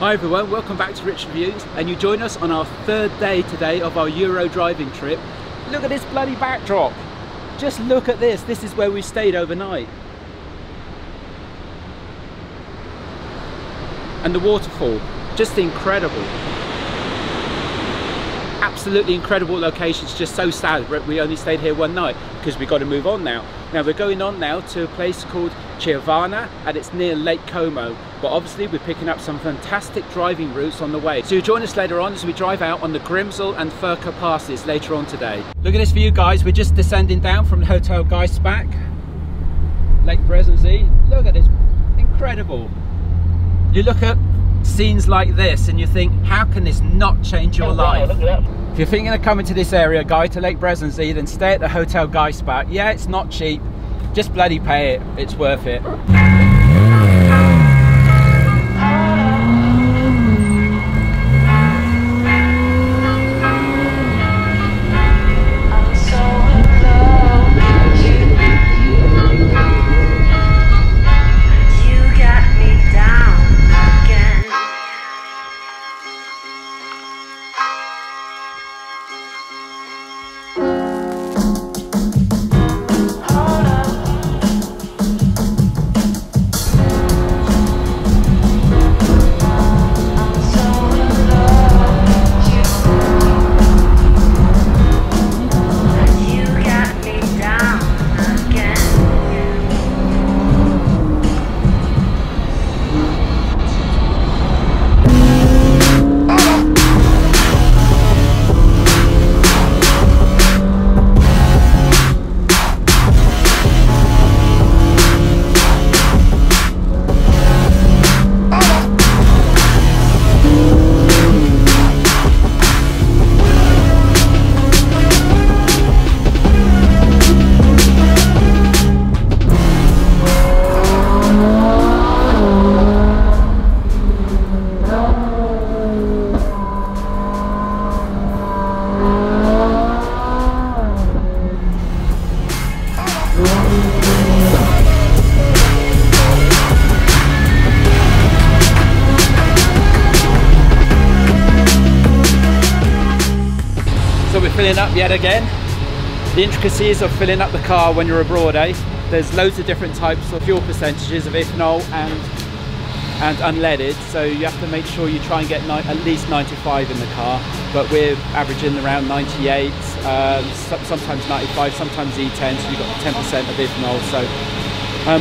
Hi everyone, welcome back to RichReviews, and you join us on our third day today of our Euro driving trip. Look at this bloody backdrop. Just look at this. This is where we stayed overnight. And the waterfall, just incredible. Absolutely incredible location. It's just so sad we only stayed here one night because we got to move on now. Now we're going on now to a place called Chiavenna, and it's near Lake Como, but obviously we're picking up some fantastic driving routes on the way. So you'll join us later on as we drive out on the Grimsel and Furka passes later on today. Look at this view, guys. We're just descending down from the Hotel Giessbach, Lake Brienz. Look at this, incredible. You look at scenes like this and you think, how can this not change your life? If you're thinking of coming to this area, guys, to Lake Brienz, then stay at the Hotel Giessbach. Yeah, it's not cheap, just bloody pay it, it's worth it. Up yet again, the intricacies of filling up the car when you're abroad, eh? There's loads of different types of fuel percentages of ethanol and unleaded, so you have to make sure you try and get at least 95 in the car, but we're averaging around 98, sometimes 95, sometimes E10, so you've got 10% of ethanol. So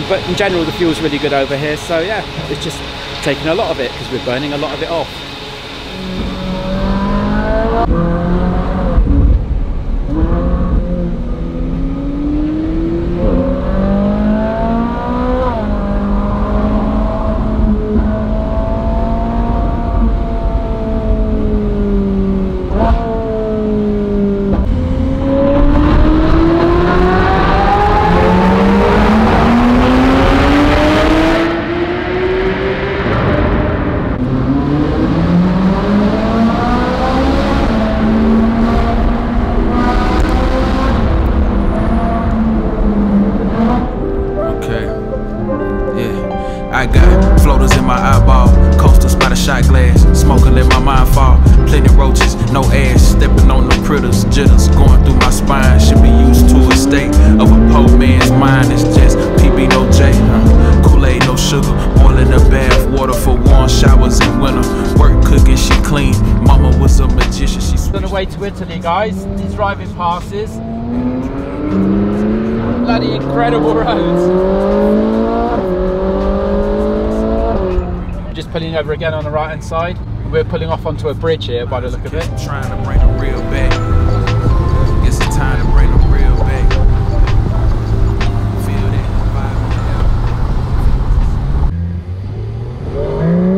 but in general the fuel's really good over here, so yeah, it's just taking a lot of it because we're burning a lot of it off. To Italy, guys, these driving passes, bloody incredible roads. Just pulling over again on the right hand side. We're pulling off onto a bridge here by the look of it. Trying to bring the real back. It's the time to bring the real back. Feel that vibe now.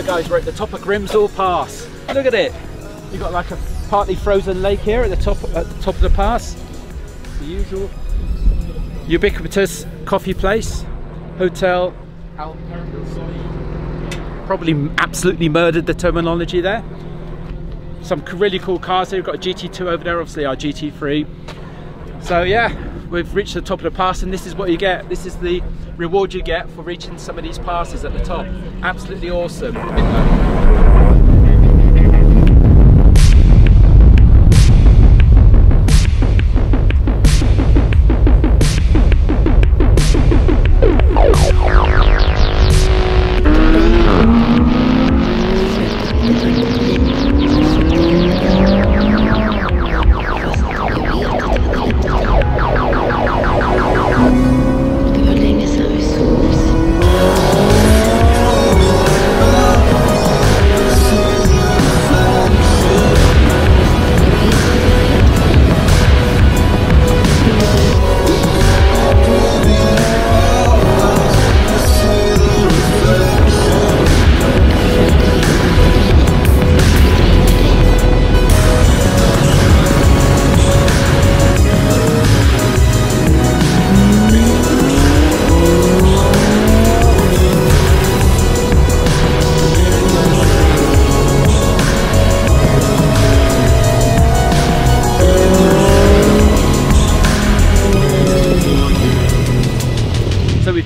So guys, we're at the top of Grimsel Pass. Look at it. You've got like a partly frozen lake here at the top of the pass. The usual ubiquitous coffee place, hotel. Probably absolutely murdered the terminology there. Some really cool cars here. We've got a GT2 over there, obviously our GT3. So yeah, we've reached the top of the pass, and this is what you get. This is the reward you get for reaching some of these passes at the top. Absolutely awesome.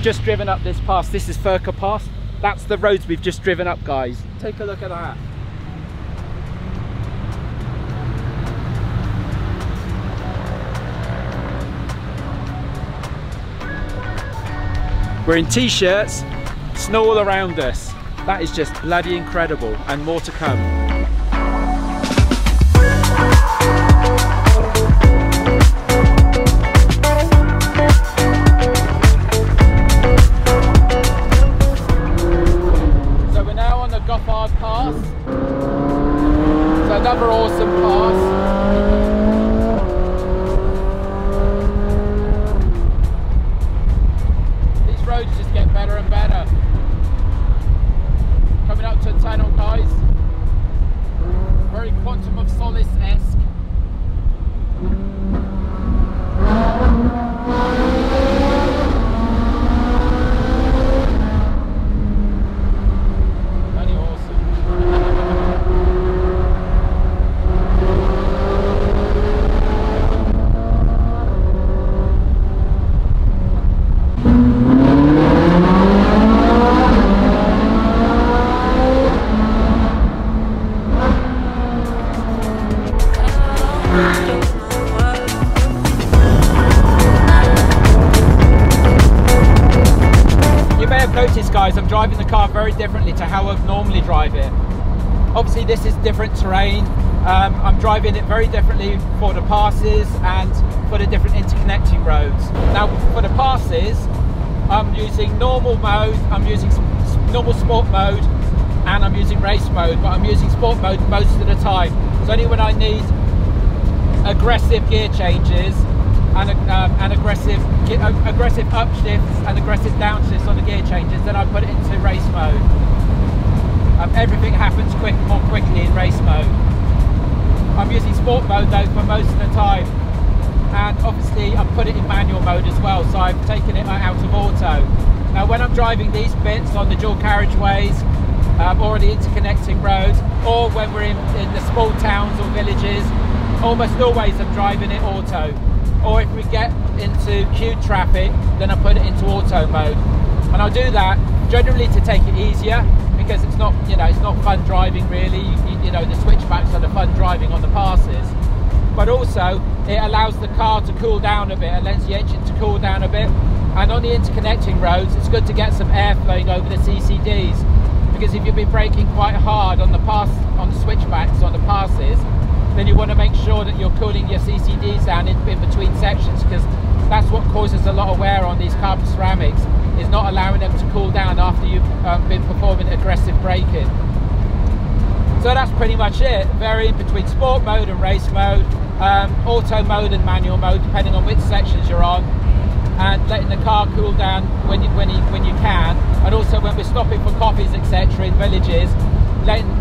Just driven up this pass. This is Furka Pass. That's the roads we've just driven up, guys. Take a look at that. We're in t-shirts, snow all around us. That is just bloody incredible, and more to come. Another awesome pass. These roads just get better and better. Coming up to a tunnel, guys. Very Quantum of Solace-esque. I'm driving the car very differently to how I've normally drive it. Obviously this is different terrain. I'm driving it very differently for the passes and for the different interconnecting roads. Now for the passes, I'm using normal mode, I'm using normal sport mode, and I'm using race mode, but I'm using sport mode most of the time. It's only when I need aggressive gear changes and aggressive upshifts and aggressive downshifts on the gear changes, then I put it into race mode. Everything happens more quickly in race mode. I'm using sport mode though for most of the time, and obviously I've put it in manual mode as well, so I've taken it out of auto. Now when I'm driving these bits on the dual carriageways or the interconnecting roads, or when we're in the small towns or villages, almost always I'm driving it auto. Or if we get into queued traffic, then I put it into auto mode, and I'll do that generally to take it easier, because it's not, you know, it's not fun driving really. You know, the switchbacks are the fun driving on the passes, but also it allows the car to cool down a bit, it lets the engine to cool down a bit, and on the interconnecting roads, it's good to get some air flowing over the CCDs, because if you've been braking quite hard on the pass, on the switchbacks, on the passes, then you want to make sure that you're cooling your CCDs down in between sections, because that's what causes a lot of wear on these carbon ceramics, is not allowing them to cool down after you've been performing aggressive braking. So that's pretty much it, varying between sport mode and race mode, auto mode and manual mode, depending on which sections you're on. and letting the car cool down when you can, and also when we're stopping for coffees etc. in villages,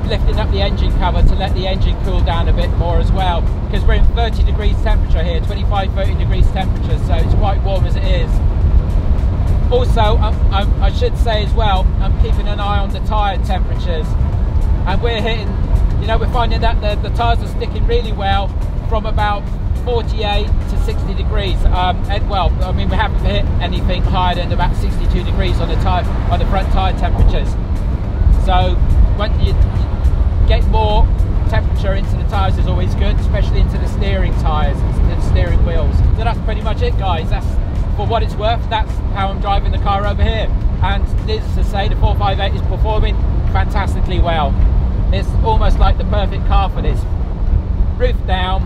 lifting up the engine cover to let the engine cool down a bit more as well, because we're in 30 degrees temperature here, 25-30 degrees temperature, so it's quite warm as it is. Also I should say as well, I'm keeping an eye on the tyre temperatures, and we're hitting, you know, we're finding that the tyres are sticking really well from about 48 to 60 degrees. Well, I mean, we haven't hit anything higher than about 62 degrees on the tyre, on the front tyre temperatures. So when you get more temperature into the tyres is always good, especially into the steering tyres and steering wheels. So that's pretty much it, guys. That's, for what it's worth, that's how I'm driving the car over here. And needless to say, the 458 is performing fantastically well. It's almost like the perfect car for this. Roof down,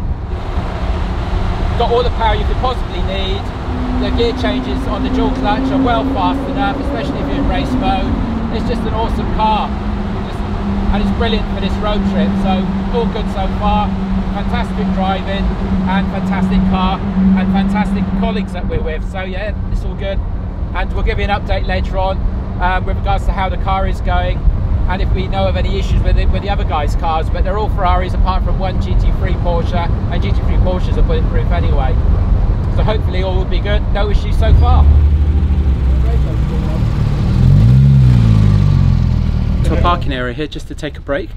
got all the power you could possibly need. The gear changes on the dual clutch are well fast enough, especially if you're in race mode. It's just an awesome car. And it's brilliant for this road trip, so all good so far. Fantastic driving and fantastic car and fantastic colleagues that we're with, so yeah, it's all good. And we'll give you an update later on with regards to how the car is going and if we know of any issues with the other guys' cars, but they're all Ferraris apart from one GT3 Porsche, and GT3 Porsches are bulletproof anyway, so hopefully all will be good, no issues so far. To a parking area here just to take a break,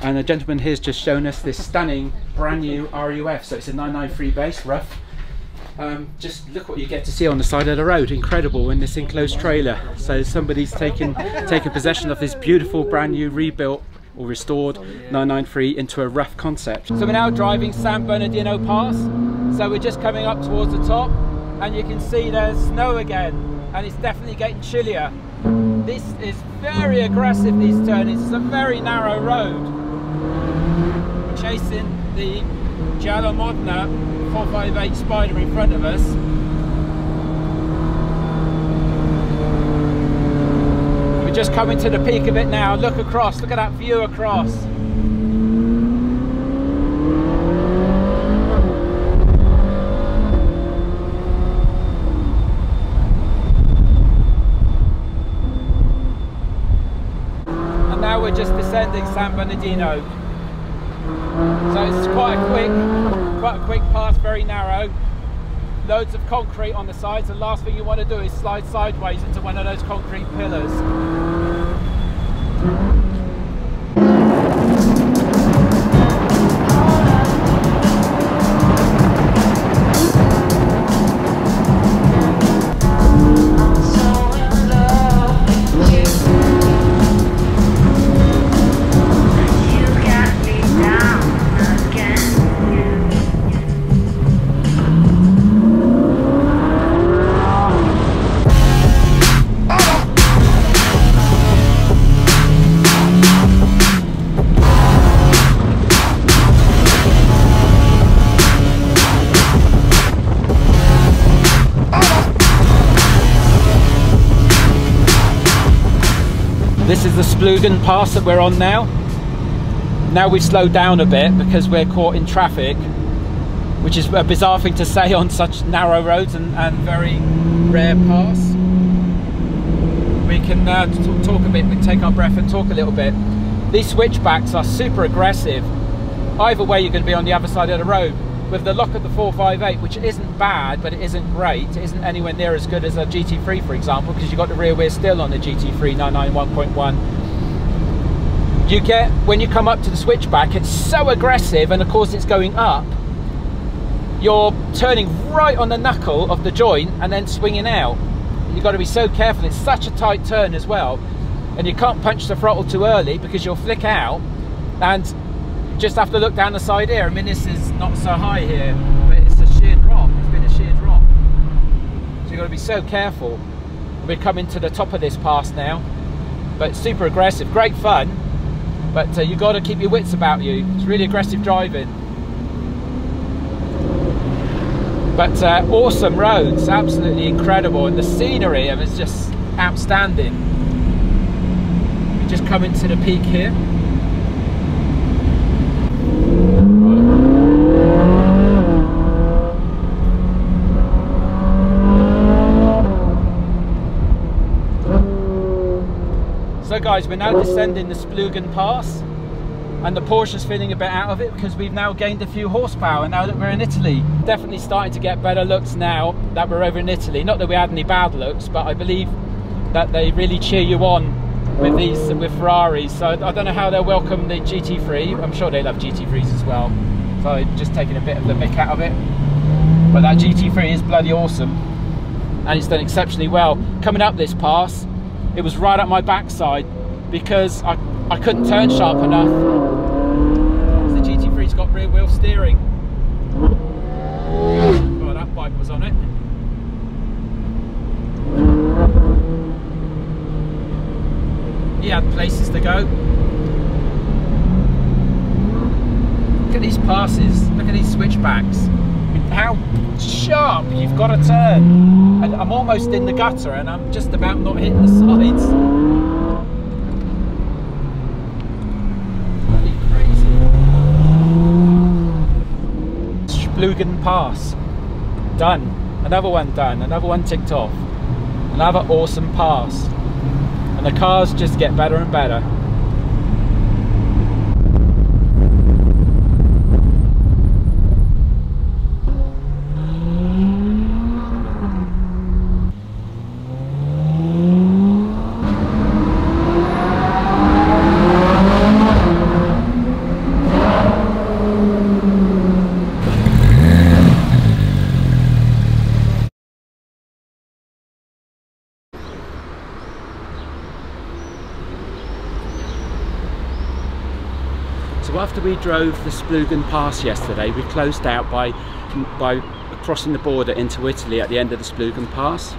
and the gentleman here's just shown us this stunning brand new RUF. So it's a 993 base RUF. Just look what you get to see on the side of the road, incredible, in this enclosed trailer. So somebody's taken possession of this beautiful brand new rebuilt or restored 993 into a RUF concept. So we're now driving San Bernardino Pass, so we're just coming up towards the top, and you can see there's snow again, and it's definitely getting chillier. This is very aggressive, these turnings. It's a very narrow road. We're chasing the Giallo Modena 458 Spider in front of us. We're just coming to the peak of it now. Look across, look at that view across. We're just descending San Bernardino, so it's quite a quick pass, very narrow, loads of concrete on the sides. The last thing you want to do is slide sideways into one of those concrete pillars. This is the Splügen pass that we're on now. Now we've slowed down a bit because we're caught in traffic, which is a bizarre thing to say on such narrow roads and very rare pass. We can talk a bit, we take our breath and talk a little bit. These switchbacks are super aggressive. Either way you're going to be on the other side of the road. With the lock of the 458, which isn't bad, but it isn't great. It isn't anywhere near as good as a GT3, for example, because you've got the rear wheel still on the GT3 991.1. You get, when you come up to the switchback, it's so aggressive, and of course it's going up. You're turning right on the knuckle of the joint and then swinging out. You've got to be so careful. It's such a tight turn as well, and you can't punch the throttle too early because you'll flick out, and just have to look down the side here. I mean, this is not so high here, but it's a sheer drop. It's been a sheer drop, so you've got to be so careful. We're coming to the top of this pass now, but super aggressive, great fun, but you've got to keep your wits about you. It's really aggressive driving, but awesome roads, absolutely incredible, and the scenery is just outstanding. We're just coming to the peak here. So guys, we're now descending the Splügen Pass, and the Porsche's feeling a bit out of it because we've now gained a few horsepower now that we're in Italy. Definitely starting to get better looks now that we're over in Italy. Not that we had any bad looks, but I believe that they really cheer you on with these, with Ferraris. So I don't know how they'll welcome the GT3. I'm sure they love GT3s as well. So just taking a bit of the mick out of it. But that GT3 is bloody awesome, and it's done exceptionally well. Coming up this pass, it was right up my backside because I couldn't turn sharp enough. The GT3's got rear wheel steering. Oh, that bike was on it. He had places to go. Look at these passes, look at these switchbacks. How sharp you've got to turn. And I'm almost in the gutter and I'm just about not hitting the sides. Bloody crazy. Splügen Pass. Done. Another one ticked off. Another awesome pass. And the cars just get better and better. After we drove the Splügen Pass yesterday, we closed out by crossing the border into Italy at the end of the Splügen Pass.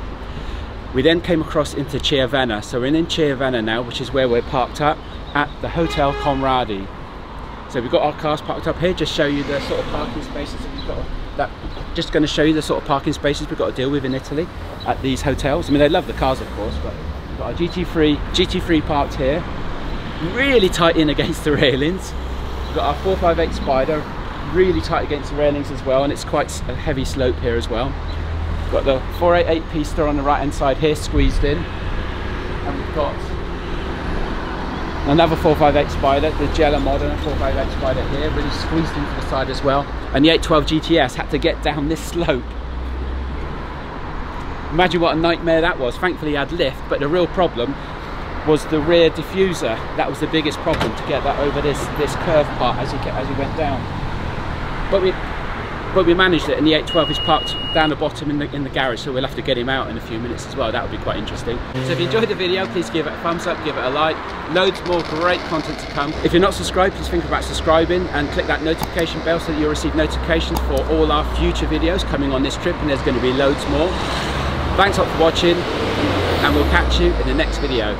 We then came across into Chiavenna, so we're in Chiavenna now, which is where we're parked up at the Hotel Conradi. So we've got our cars parked up here. Just show you the sort of parking spaces that we've got. Just going to show you the sort of parking spaces we've got to deal with in Italy at these hotels. I mean, they love the cars, of course, but we've got our GT3 parked here, really tight in against the railings. We've got our 458 Spider really tight against the railings as well, and it's quite a heavy slope here as well. We've got the 488 Pista on the right hand side here squeezed in, and we've got another 458 Spider, the Giallo Modena 458 Spider here, really squeezed into the side as well, and the 812 GTS had to get down this slope. Imagine what a nightmare that was. Thankfully I had lift, but the real problem was the rear diffuser. That was the biggest problem, to get that over this curve part as he went down. But we managed it, and the 812 is parked down the bottom in the garage, so we'll have to get him out in a few minutes as well. That would be quite interesting. So if you enjoyed the video, please give it a thumbs up, give it a like. Loads more great content to come. If you're not subscribed, please think about subscribing and click that notification bell so that you'll receive notifications for all our future videos coming on this trip, and there's going to be loads more. Thanks a lot for watching, and we'll catch you in the next video.